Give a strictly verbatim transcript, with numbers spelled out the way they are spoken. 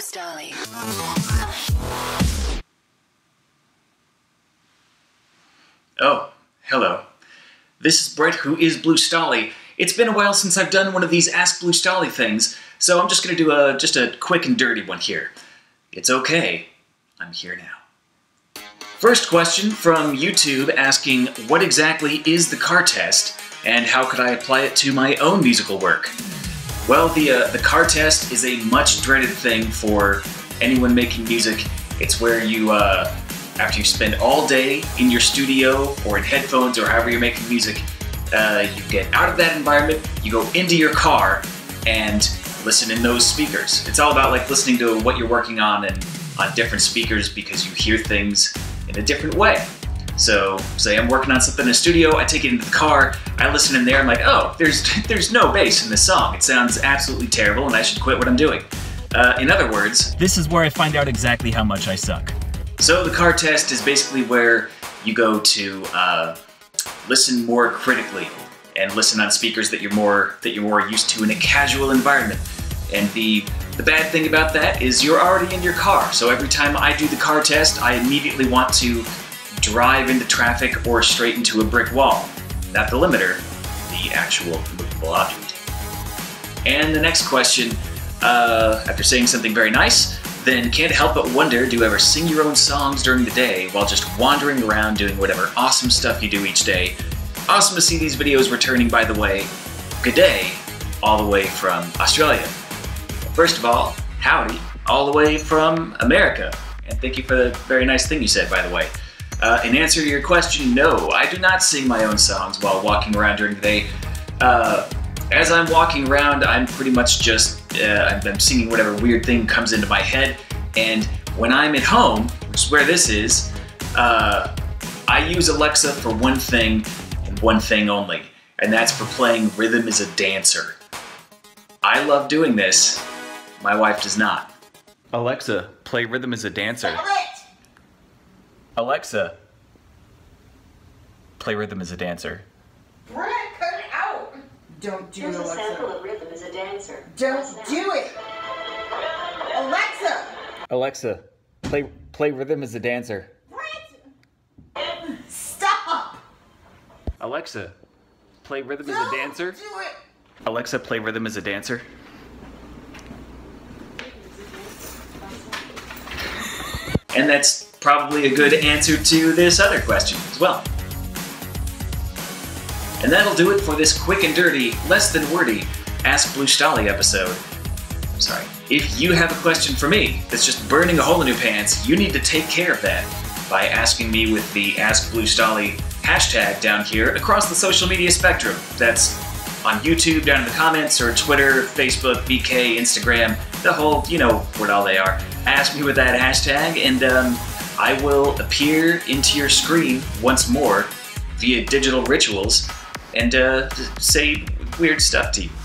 Blue Stahli. Oh, hello. This is Brett, who is Blue Stahli. It's been a while since I've done one of these Ask Blue Stahli things, so I'm just going to do a, just a quick and dirty one here. It's okay. I'm here now. First question from YouTube asking, what exactly is the C A R test, and how could I apply it to my own musical work? Well, the, uh, the C A R test is a much dreaded thing for anyone making music. It's where you, uh, after you spend all day in your studio or in headphones or however you're making music, uh, you get out of that environment, you go into your car and listen in those speakers. It's all about like listening to what you're working on and on different speakers because you hear things in a different way. So, say I'm working on something in a studio, I take it into the car, I listen in there, I'm like, oh, there's there's no bass in this song. It sounds absolutely terrible and I should quit what I'm doing. Uh, in other words, this is where I find out exactly how much I suck. So the C A R test is basically where you go to uh, listen more critically and listen on speakers that you're more that you're more used to in a casual environment. And the the bad thing about that is you're already in your car. So every time I do the C A R test, I immediately want to drive into traffic or straight into a brick wall. Not the limiter, the actual movable object. And the next question, uh, after saying something very nice, then can't help but wonder, do you ever sing your own songs during the day while just wandering around doing whatever awesome stuff you do each day? Awesome to see these videos returning, by the way. Good day, all the way from Australia. First of all, howdy, all the way from America. And thank you for the very nice thing you said, by the way. Uh, in answer to your question, no, I do not sing my own songs while walking around during the day. Uh, as I'm walking around, I'm pretty much just, uh, I'm singing whatever weird thing comes into my head. And when I'm at home, which is where this is, uh, I use Alexa for one thing and one thing only. And that's for playing Rhythm is a Dancer. I love doing this. My wife does not. Alexa, play Rhythm is a Dancer. Alexa, play Rhythm is a Dancer. Brett, cut it out! Don't do it, Alexa. Here's a sample of Rhythm is a Dancer. Don't do it! Alexa! Alexa, play, play Rhythm is a Dancer. Brett! Stop! Alexa, play Rhythm is a Dancer. Don't do it! Alexa, play Rhythm is a Dancer. And that's probably a good answer to this other question as well. And that'll do it for this quick and dirty, less than wordy Ask Blue Stahli episode. I'm sorry. If you have a question for me that's just burning a hole in your pants, you need to take care of that by asking me with the Ask Blue Stahli hashtag down here across the social media spectrum. That's on YouTube, down in the comments, or Twitter, Facebook, B K, Instagram, the whole, you know what all they are. Ask me with that hashtag, and um, I will appear into your screen once more via digital rituals and uh, say weird stuff to you.